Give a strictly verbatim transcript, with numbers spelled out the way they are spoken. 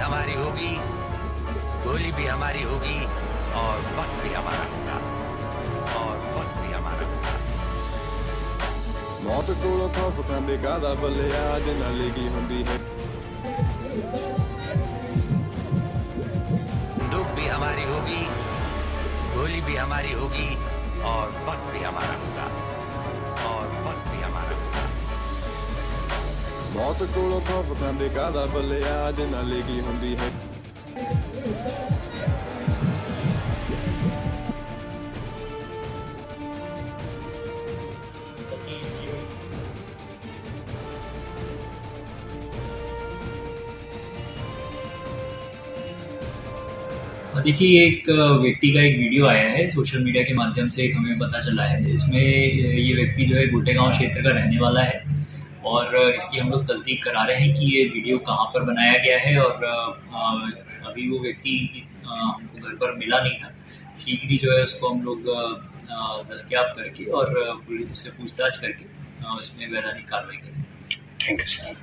हमारी होगी, गोली भी हमारी होगी और वक्त भी हमारा होगा और वक्त भी हमारा होगा। मौत कोलों खौफ खांदे कादा बल्लिया जिन लगी हुंदी है। दुख भी हमारी होगी, गोली भी हमारी होगी और वक्त भी हमारा होगा और वक्त भी हमारा होगा। मौत कोलों खौफ खांदे कादा बल्लिया जिन लगी हुंदी है। देखिए, एक व्यक्ति का एक वीडियो आया है सोशल मीडिया के माध्यम से, हमें पता चला है। इसमें ये व्यक्ति जो है गोटेगांव क्षेत्र का रहने वाला है और इसकी हम लोग तस्दीक करा रहे हैं कि ये वीडियो कहाँ पर बनाया गया है। और अभी वो व्यक्ति हमको घर पर मिला नहीं था, शीघ्र ही जो है उसको हम लोग दस्तियाब करके और उससे पूछताछ करके उसमें वैधानिक कार्रवाई करेंगे। Thank you sir.